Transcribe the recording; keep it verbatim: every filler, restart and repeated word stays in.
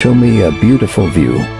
Show me a beautiful view.